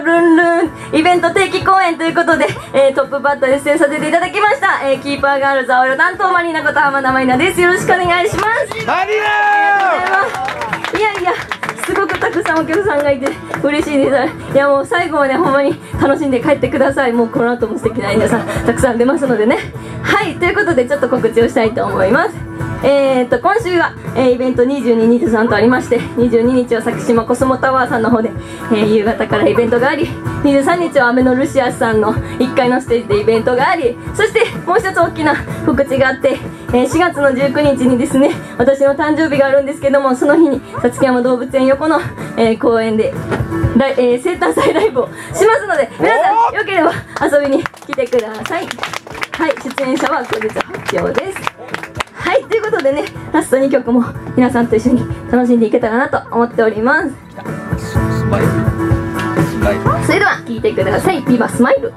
とルンルンイベント定期公演ということで、トップバッターで出演させていただきました、キーパーガールズ青色担当マリナこと浜田マリナです。よろしくお願いします。マリナ、いやいやすごくたくさんお客さんがいて嬉しいです。いやもう最後までほんまに楽しんで帰ってください。もうこの後も素敵な皆さんたくさん出ますのでね。はい、ということでちょっと告知をしたいと思います。今週は、イベント22、23とありまして、22日は佐久島コスモタワーさんの方で、夕方からイベントがあり、23日は雨のルシアスさんの1階のステージでイベントがあり、そしてもう一つ大きな告知があって、4月の19日にですね、私の誕生日があるんですけども、その日にさつき山動物園横の、公園で生誕祭ライブをしますので、皆さんよければ遊びに来てください。はい、出演者は後日発表です。はい、ということでね、ラスト2曲も皆さんと一緒に楽しんでいけたらなと思っております。それでは聴いてください。ビバスマイル。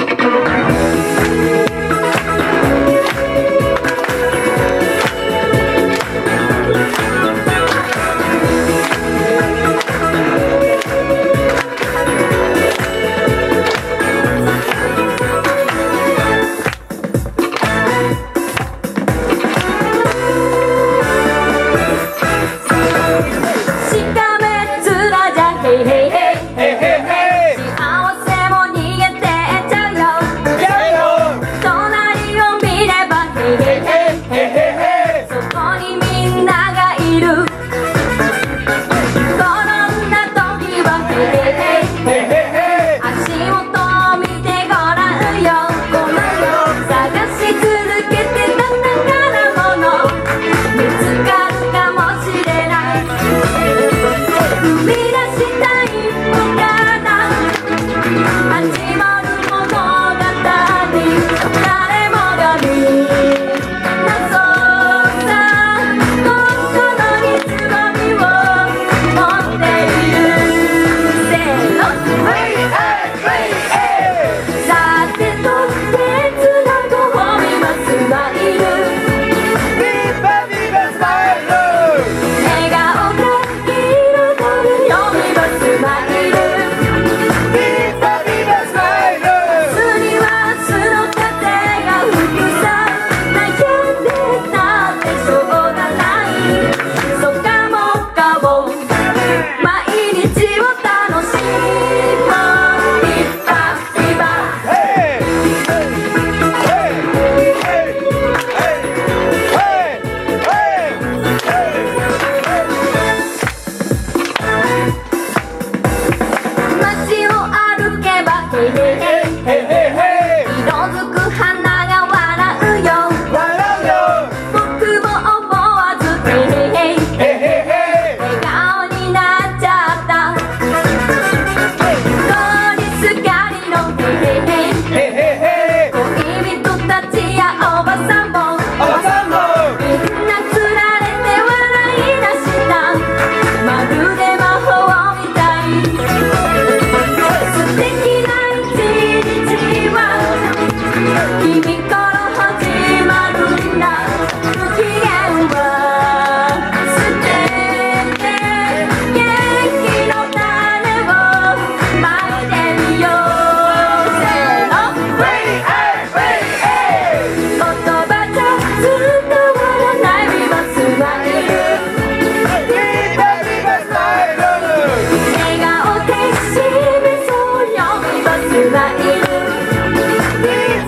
Be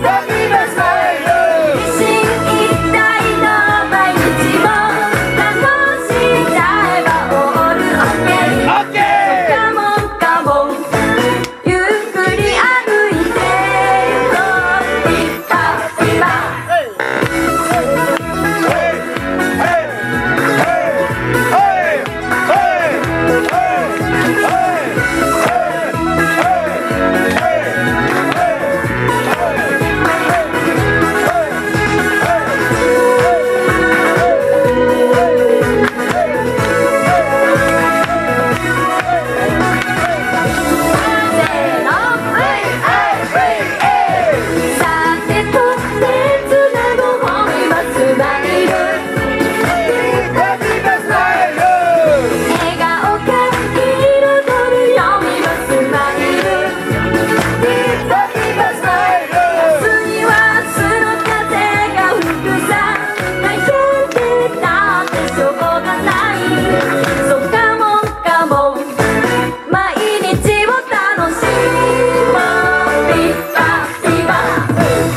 the best.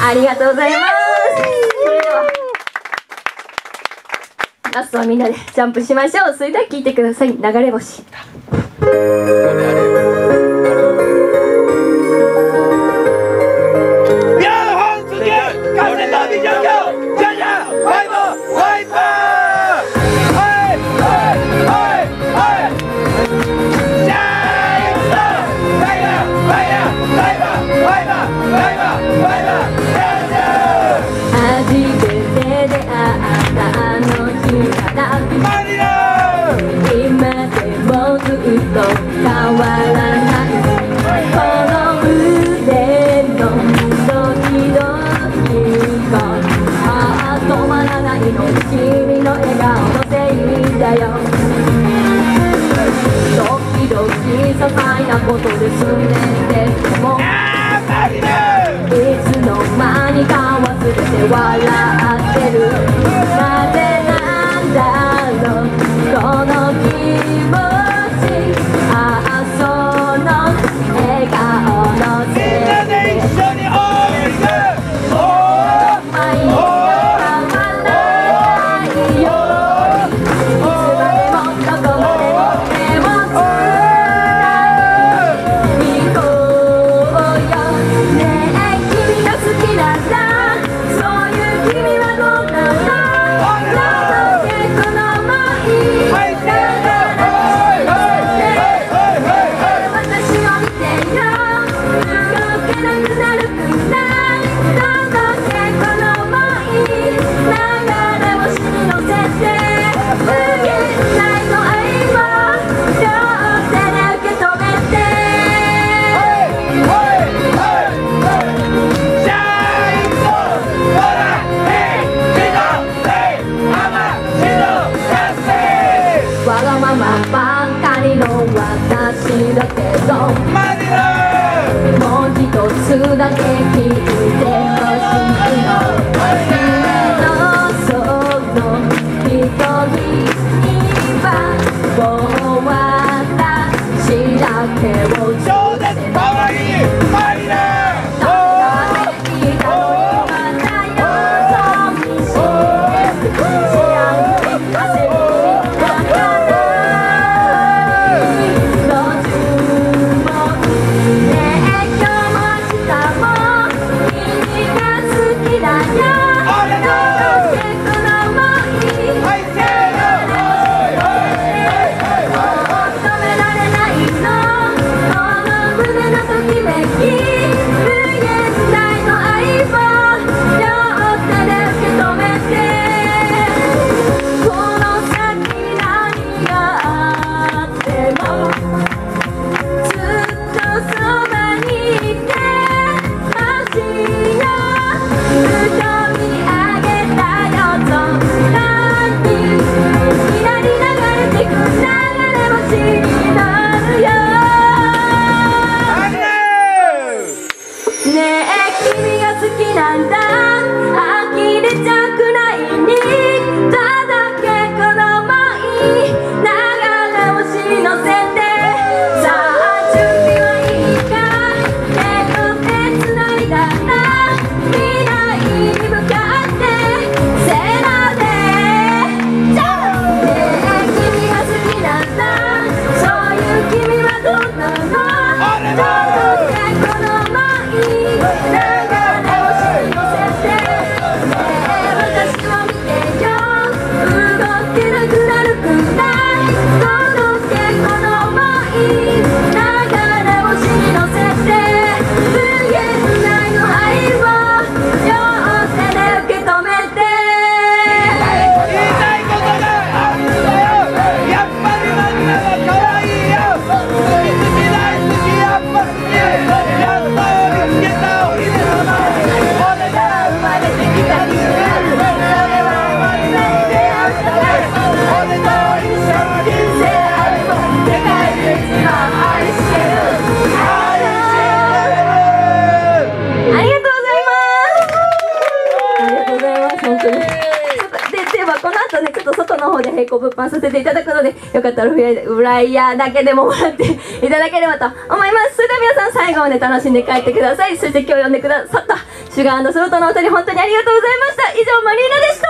ありがとうございます。それではラストはみんなでジャンプしましょう。それでは聴いてください。流れ星。させていただくので、よかったらフライヤーだけでももらっていただければと思います。それでは皆さん最後まで楽しんで帰ってください。そして今日呼んでくださった主シュガー&ソルトのお二人、本当にありがとうございました。以上、マリーナでした。